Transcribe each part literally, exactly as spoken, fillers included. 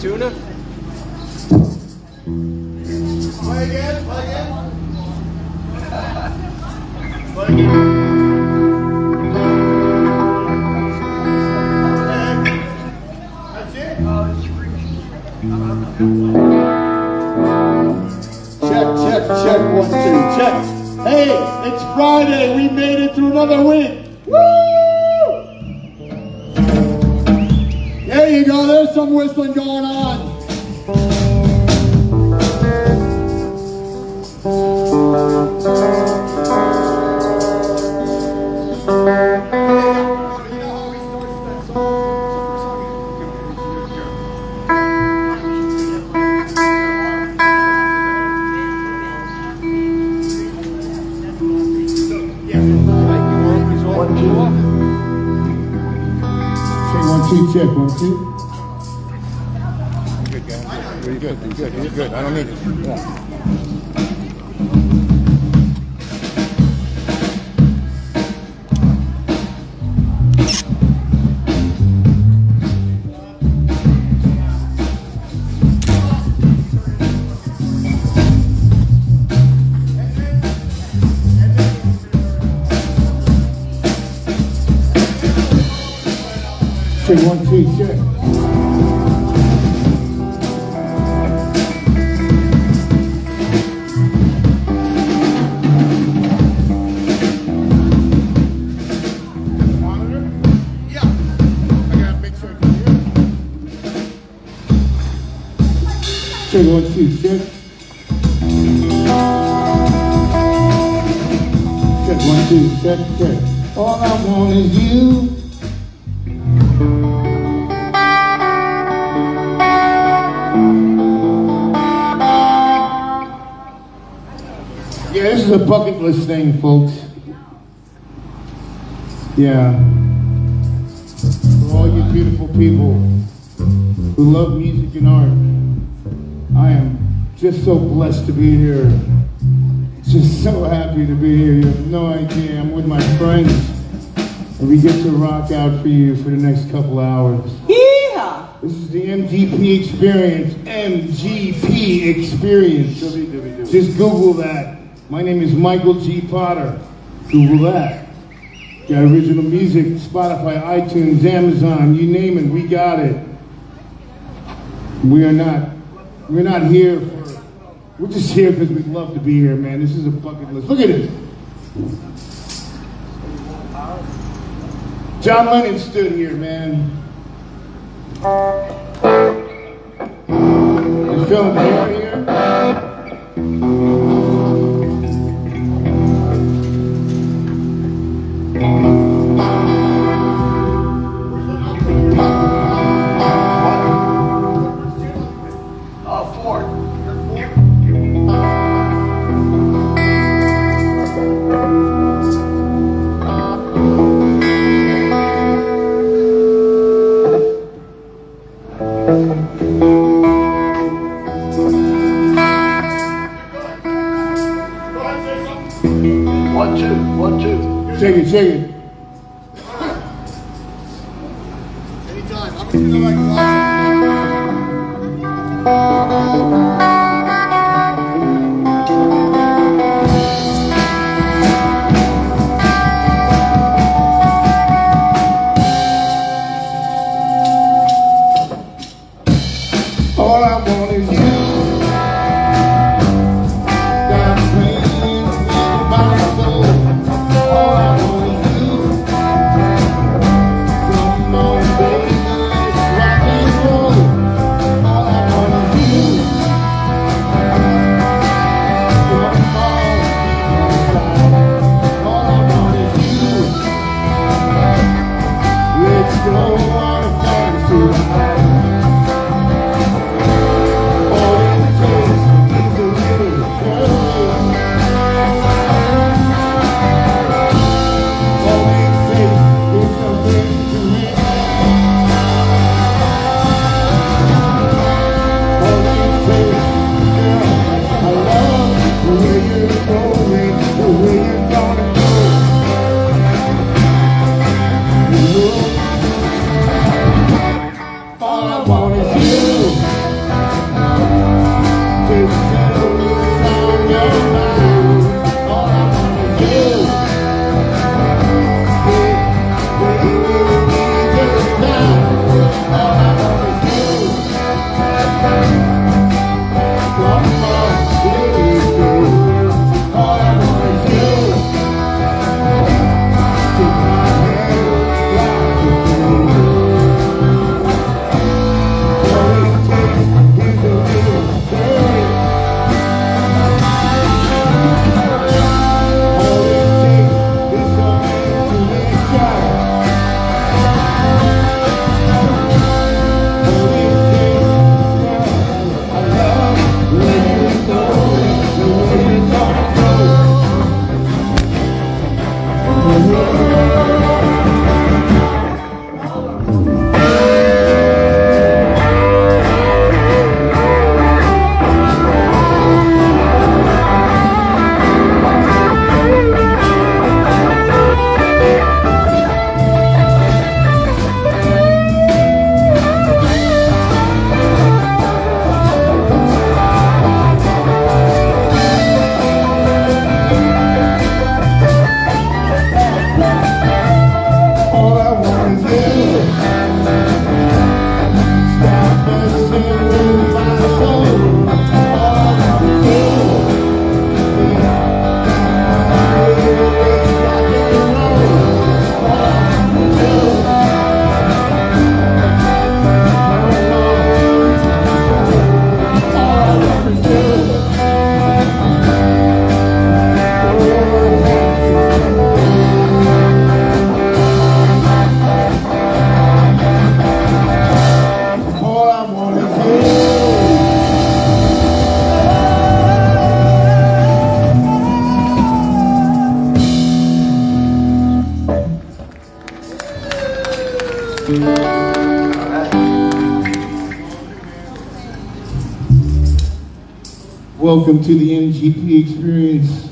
tuna. Play again, play again. Play again. Check, one, two, check. Hey, it's Friday. We made it through another week. Woo! There you go. There's some whistling going on. So you know how we started that song? Check, check, one, two. Good, guys. You're good, you're good, you're good. I don't need it. Check, one, two, check. The monitor? Yeah. I gotta make sure I can hear it. Check, one, two, check. Check, one, two, check, check. All I want is you. This is a bucket list thing, folks. Yeah. For all you beautiful people who love music and art, I am just so blessed to be here. Just so happy to be here. You have no idea. I'm with my friends, and we get to rock out for you for the next couple hours. Yeah. This is the M G P Experience. M G P Experience. Just Google that. My name is Michael G. Potter. Google that. Got original music, Spotify, iTunes, Amazon, you name it, we got it. We are not, we're not here for, we're just here because we love to be here, man. This is a bucket list. Look at this. John Lennon stood here, man. You feeling the air here? Check it, check it. Anytime. I'm gonna do like that. All I want is you. Got a pain in my soul. All I want is you. Welcome to the M G P Experience.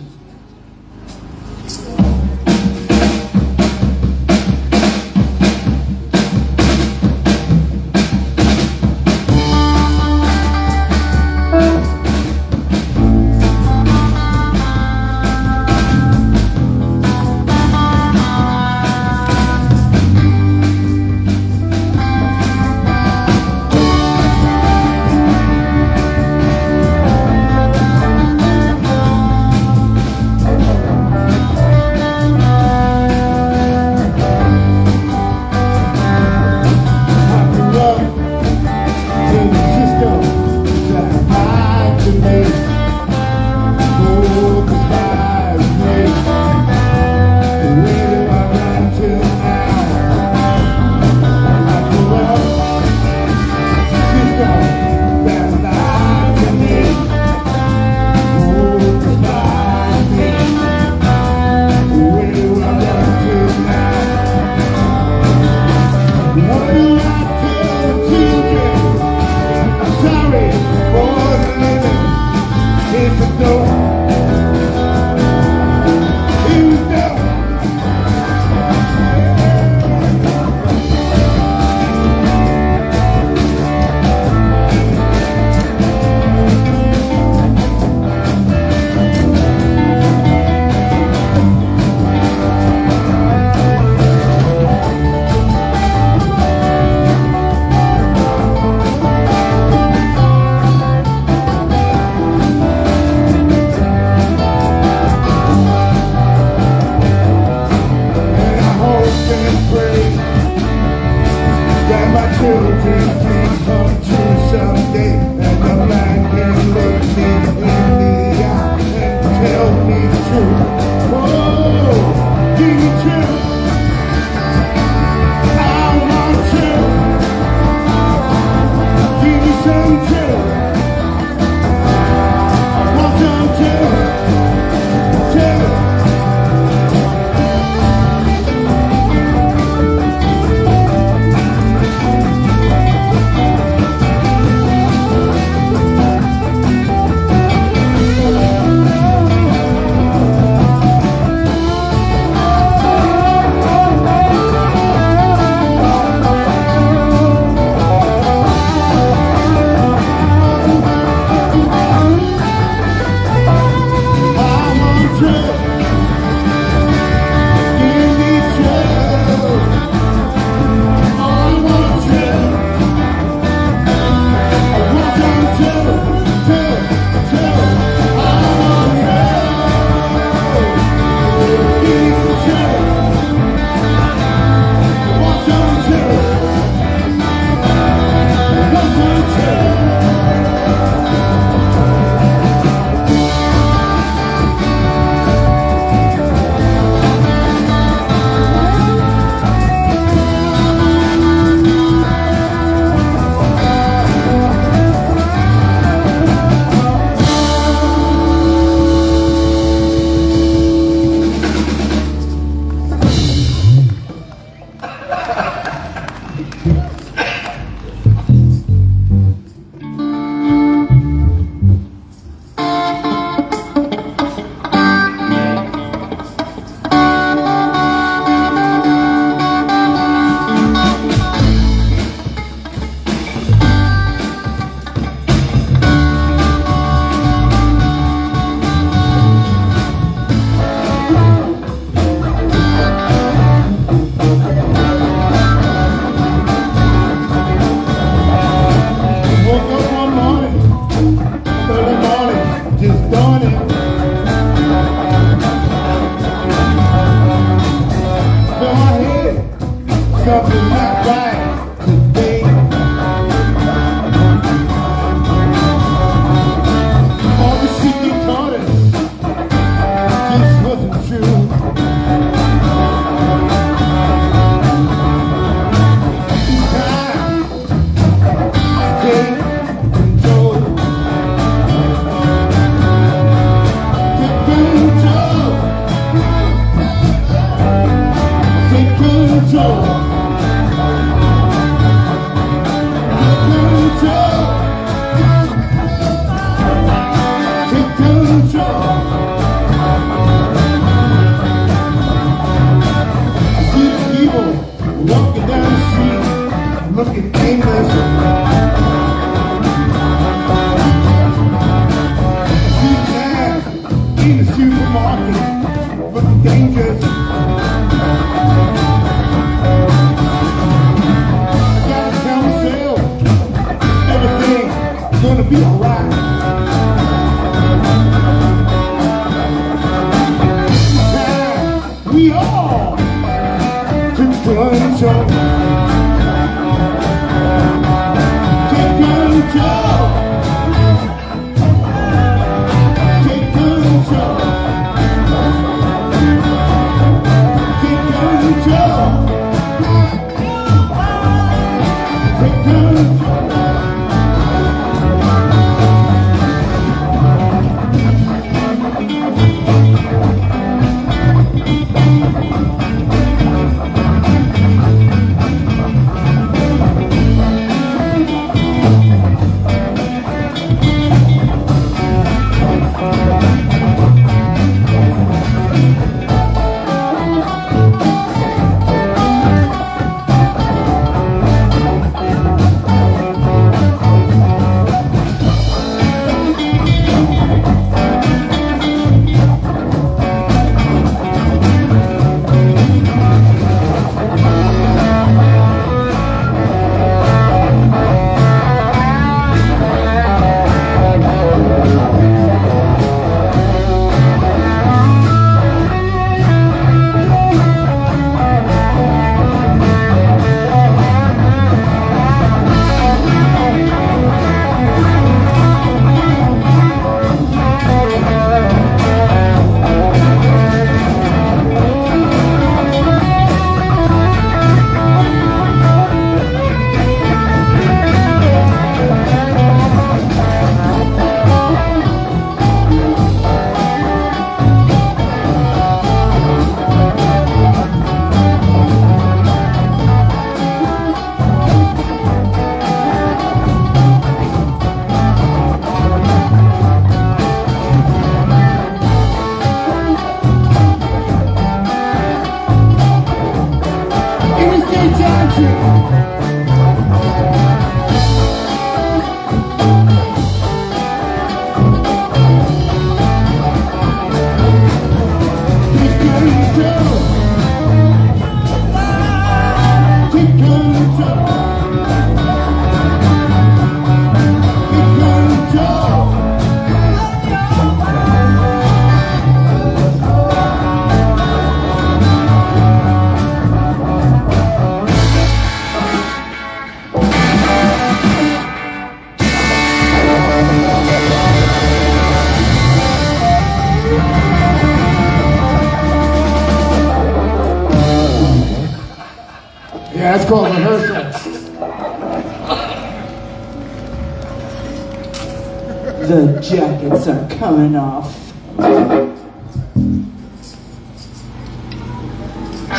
The jackets are coming off.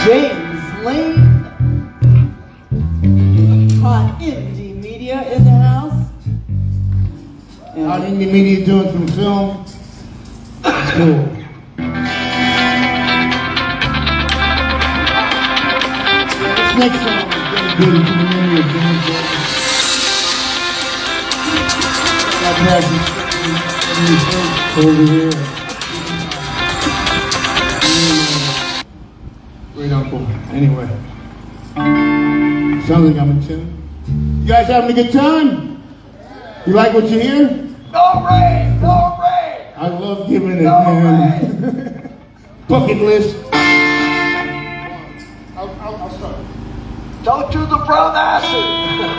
James Lane. Hot Indie Media in the house. And Hot Indie Media doing some film. It's cool. This next song is dedicated to the memory of James Lane. God over here. Great uncle. Anyway. Sounds like I'm in tune. You guys having a good time? You like what you hear? No rain! No rain! I love giving it, no man. Bucket list. I'll, I'll, I'll start. Don't do the brown acid! Look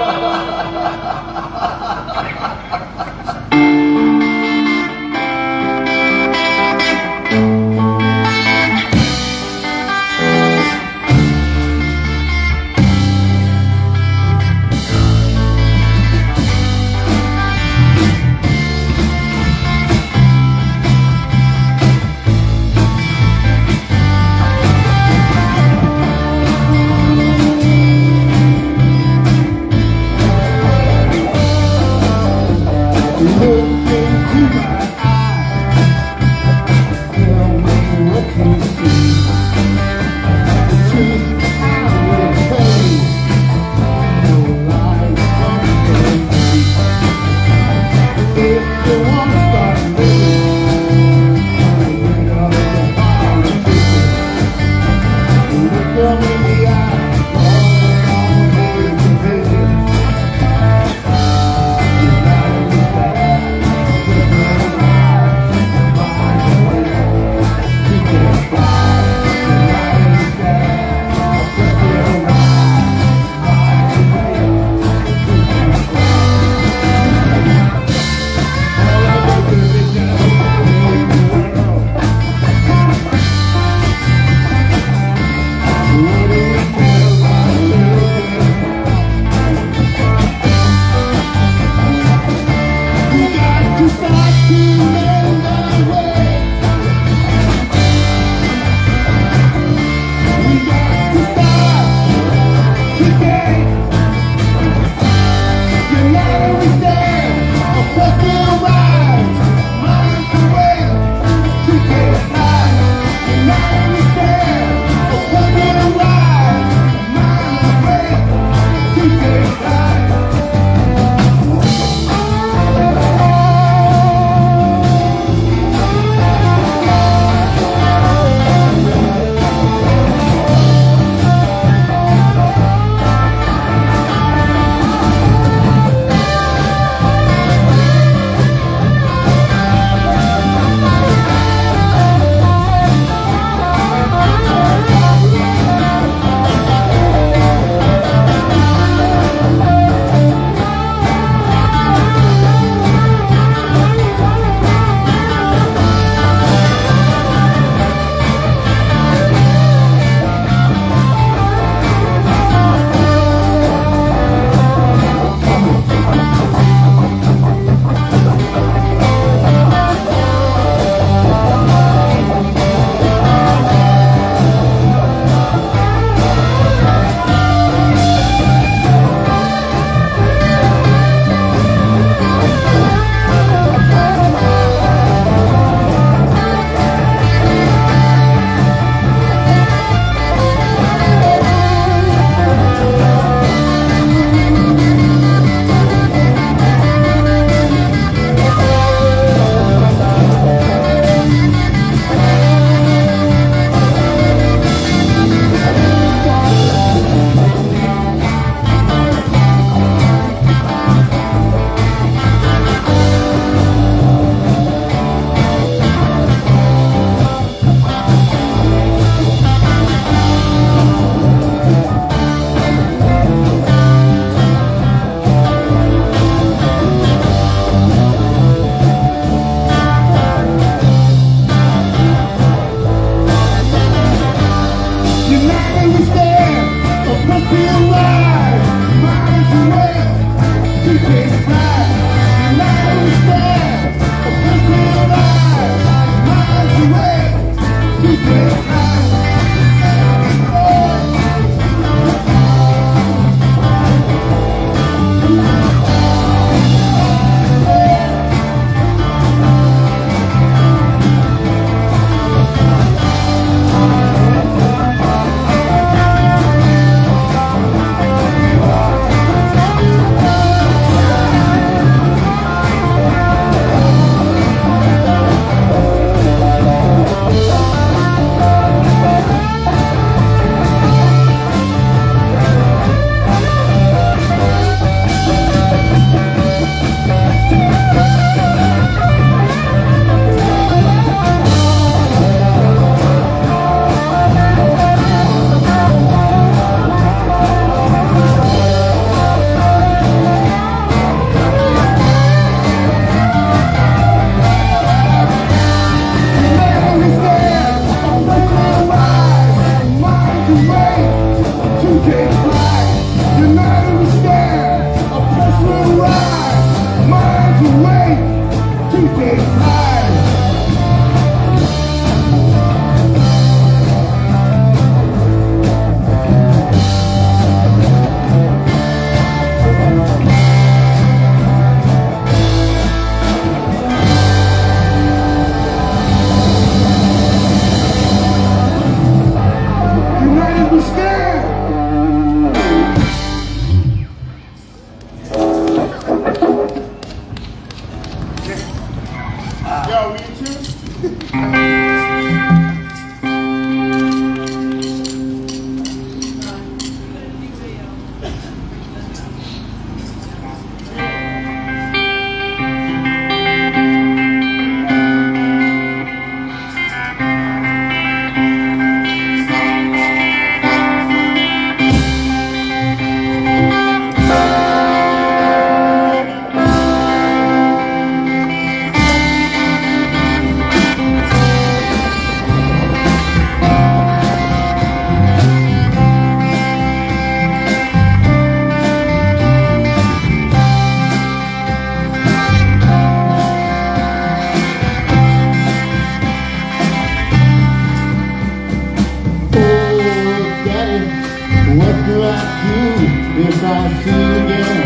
if I see you again.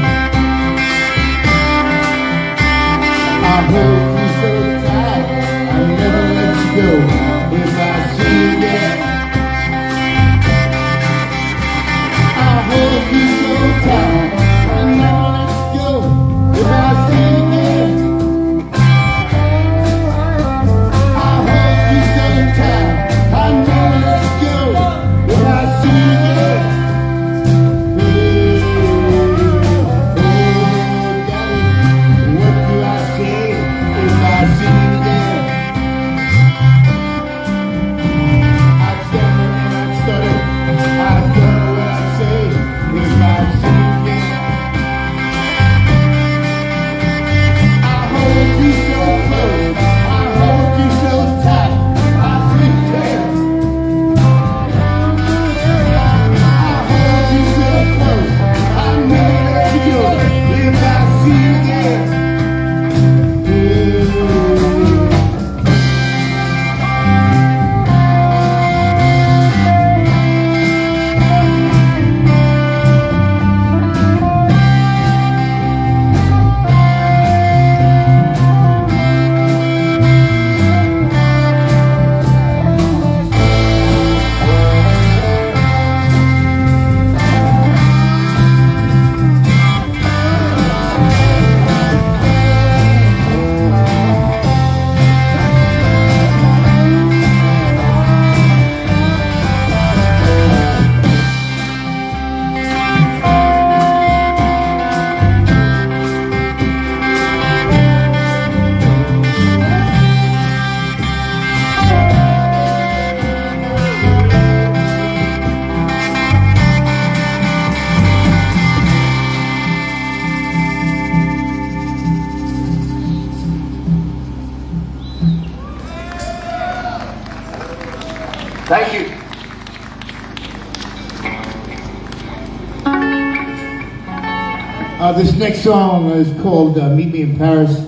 I hold you so tight, I'll never let you go if I see you again. I hold you so tight, I'll never let you go if I see you again. I hold you so tight, I'll never let you go if I see you again. Thank you. Uh, this next song is called uh, Meet Me in Paris,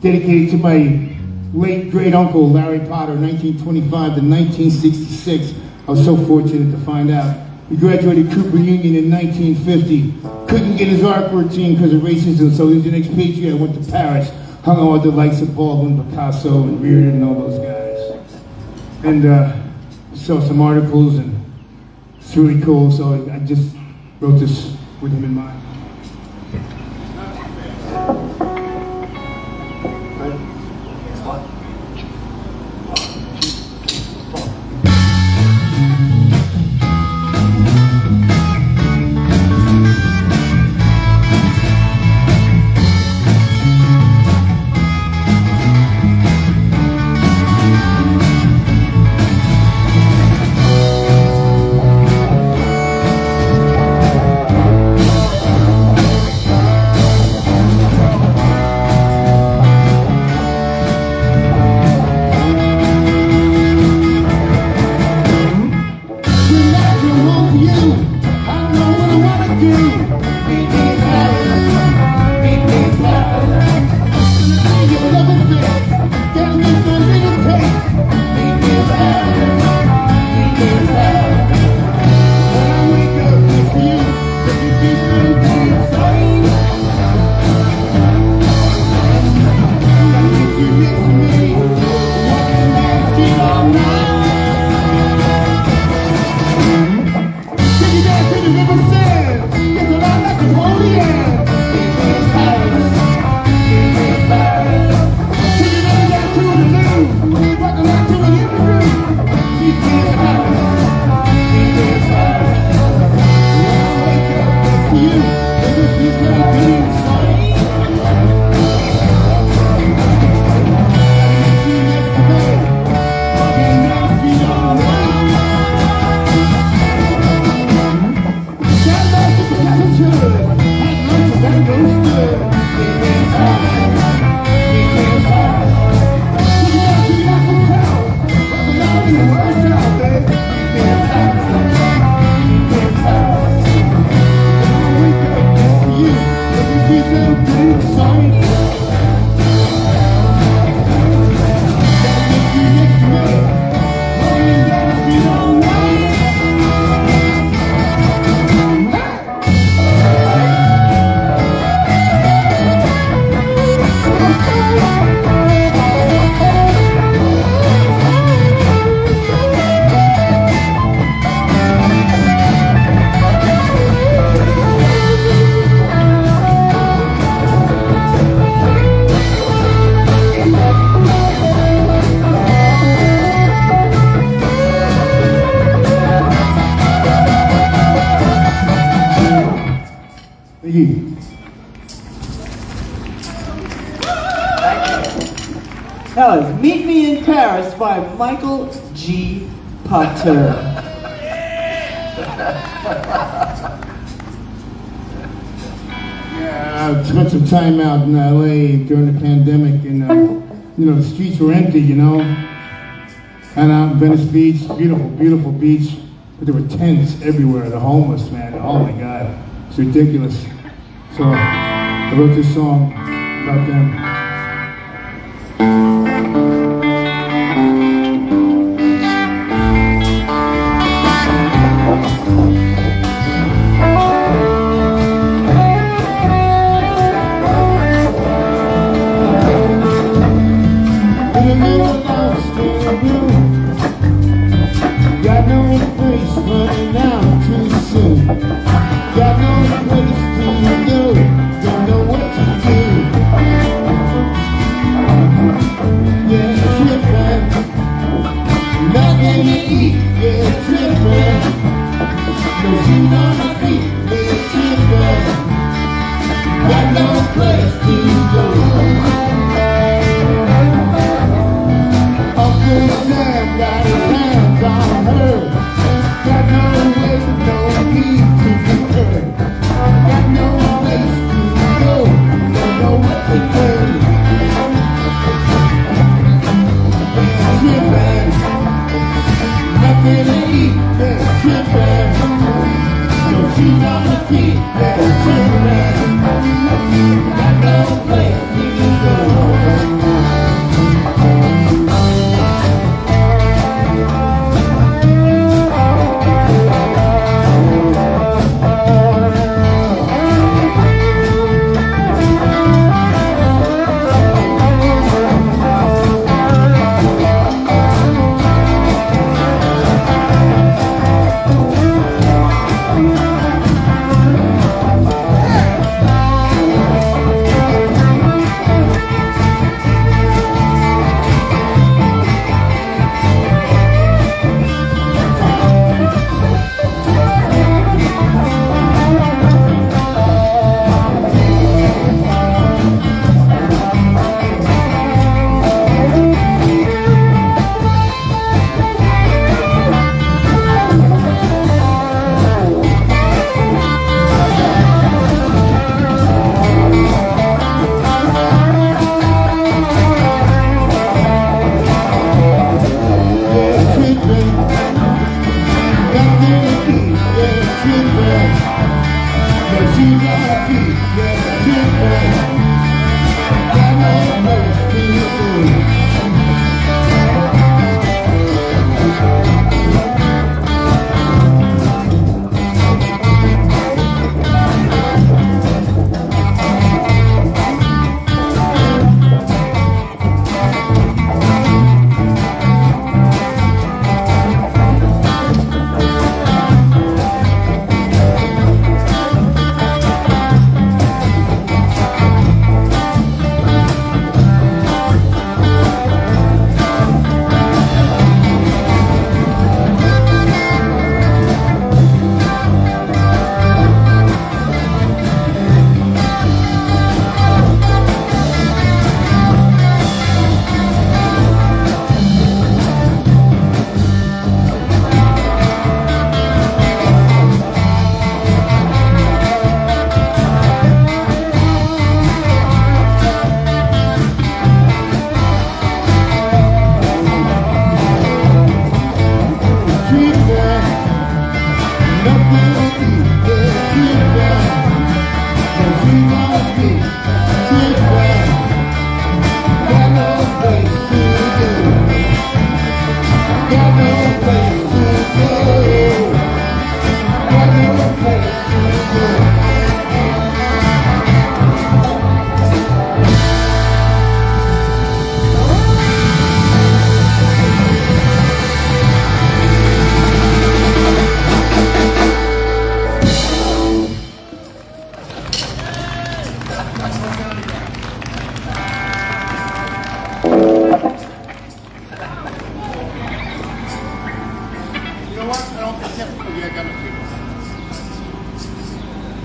dedicated to my late great uncle, Larry Potter, nineteen twenty-five to nineteen sixty-six. I was so fortunate to find out. He graduated Cooper Union in nineteen fifty. Couldn't get his art routine because of racism, so he was an expatriate. Went to Paris, hung out with the likes of Baldwin, Picasso, and Reardon, and all those guys. And, uh, saw some articles, and it's really cool, so I just wrote this with him in mind. Thank you. you. That was Meet Me in Paris by Michael G. Potter. Yeah, I spent some time out in L A during the pandemic, and uh, you know, the streets were empty, you know. And out in Venice Beach, beautiful, beautiful beach. But there were tents everywhere, the homeless, man. Oh my God, it's ridiculous. So I wrote this song about them.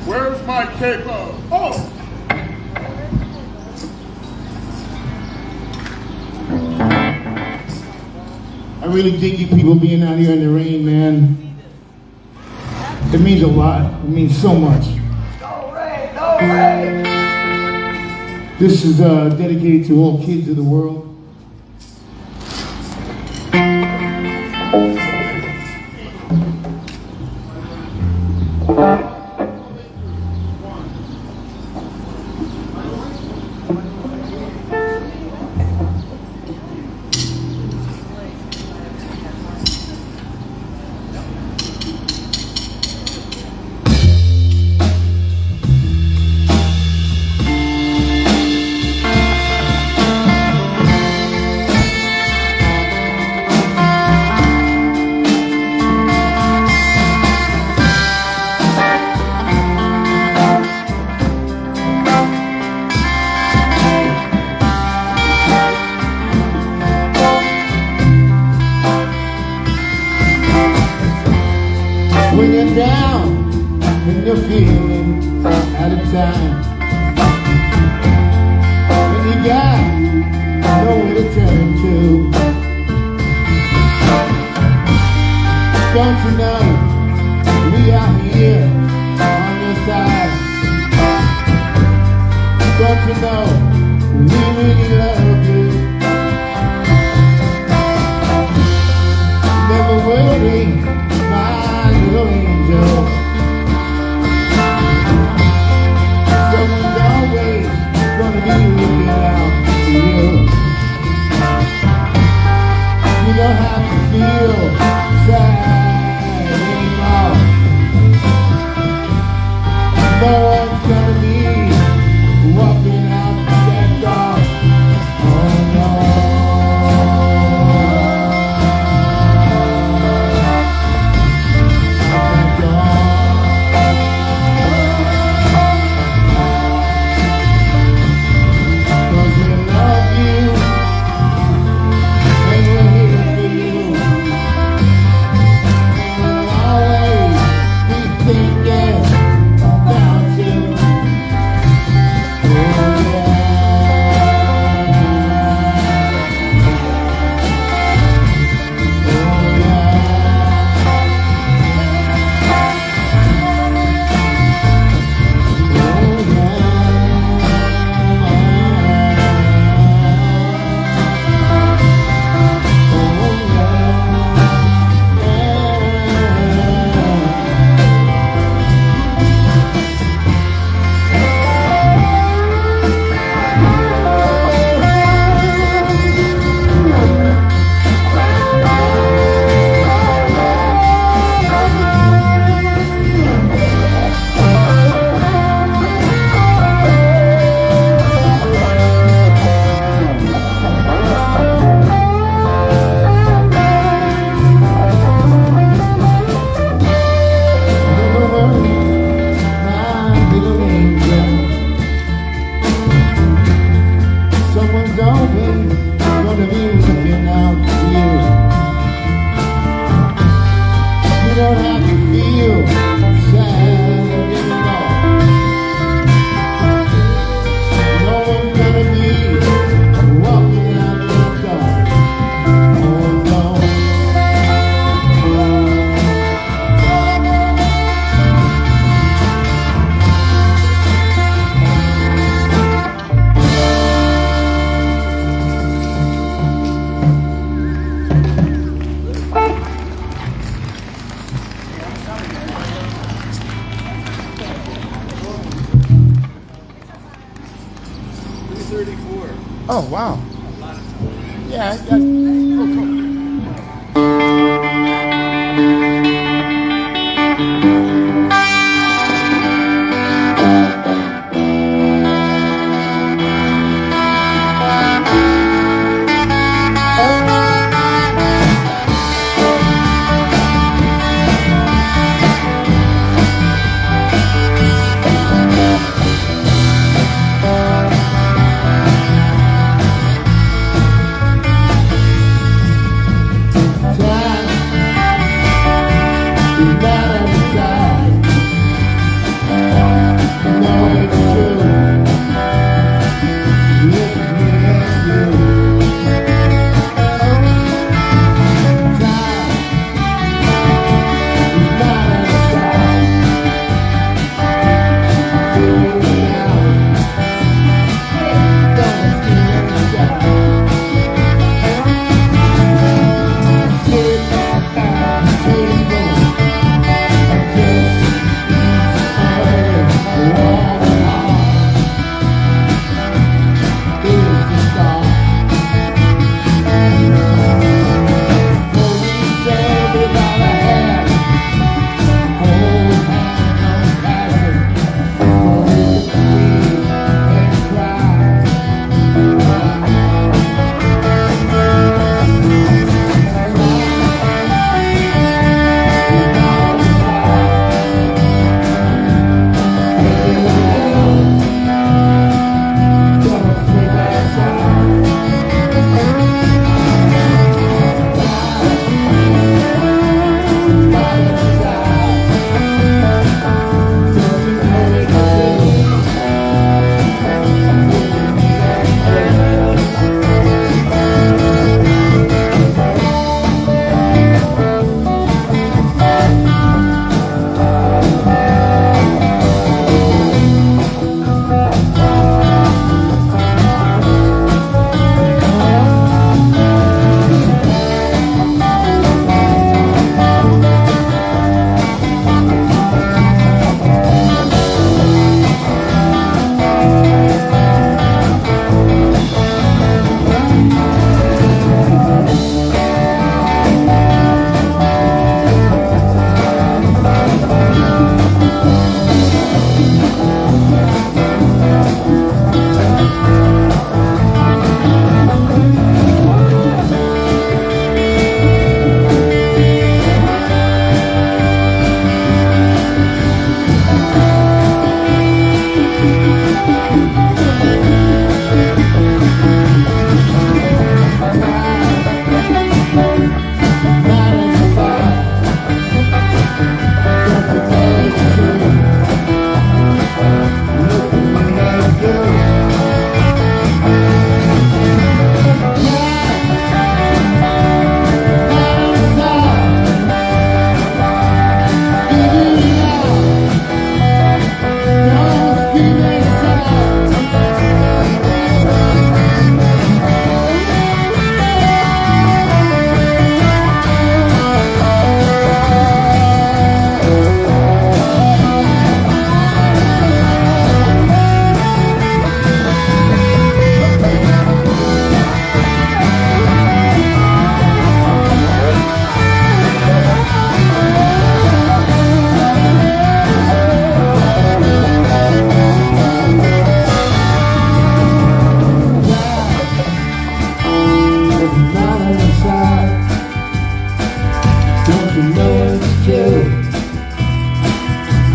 Where's my capo? Oh! I really dig you people being out here in the rain, man. It means a lot. It means so much. No rain, no rain! This is uh, dedicated to all kids of the world.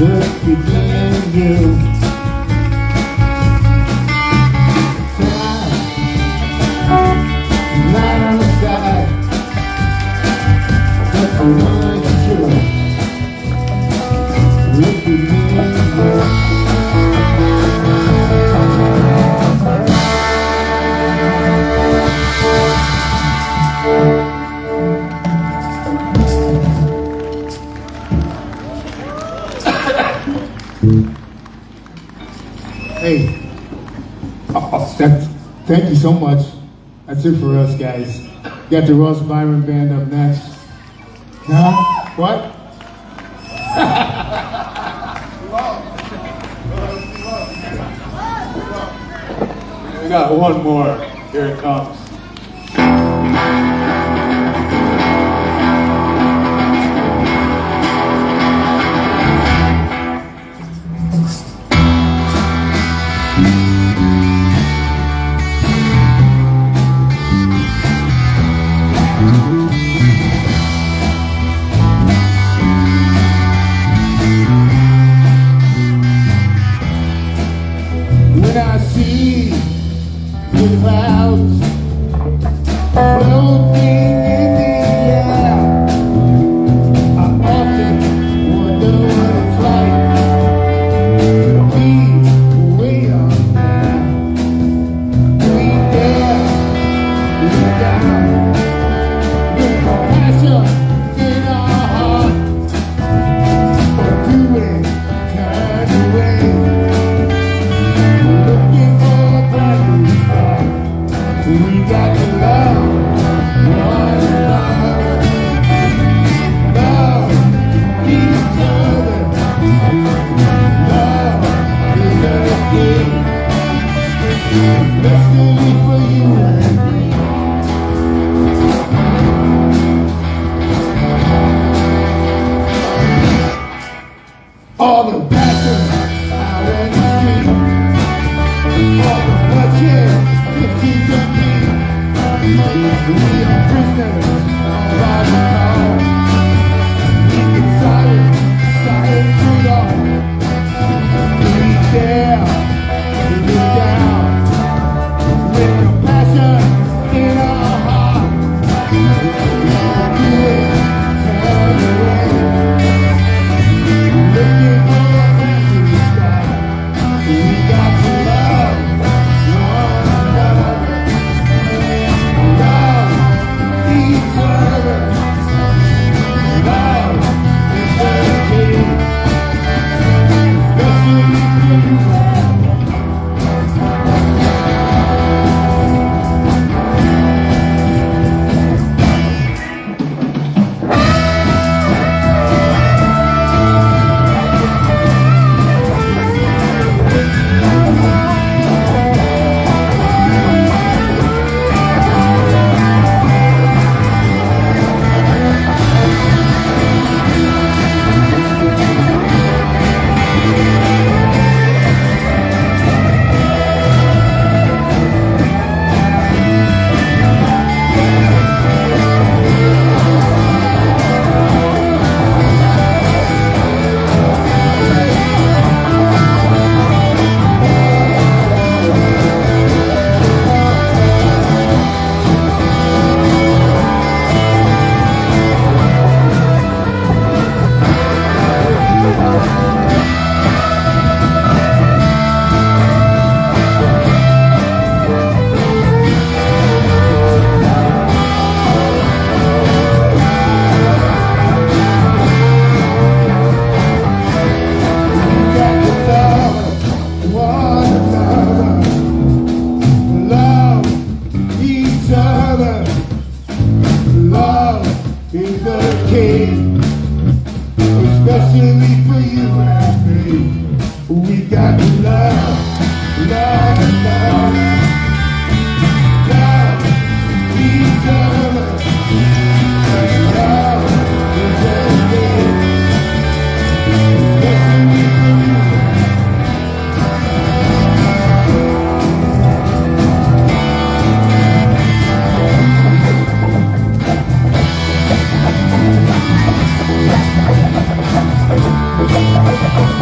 good between you. Fly, right on the side. That's the one you look between you. Hey, oh, that's, thank you so much. That's it for us, guys. Got the Ross Byron Band up next. Huh? What? We got one more. Here it comes. Oh,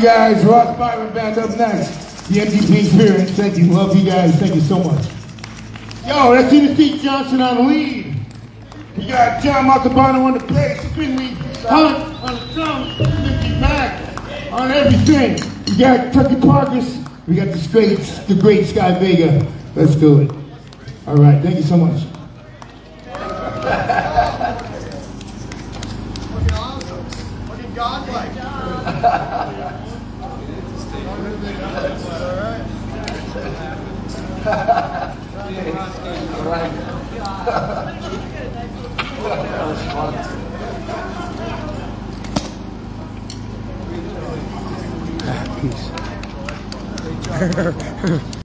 you guys. Ross Byron back up next. The M G P Experience. Thank you. Love you guys. Thank you so much. Yo, that's Edith T. Johnson on the lead. We got John Maccabano on the bass. Finley Hunt on the drums. Mickey Mac on everything. We got Tucker Parkers. We got the great, the great Sky Vega. Let's do it. All right. Thank you so much. Peace.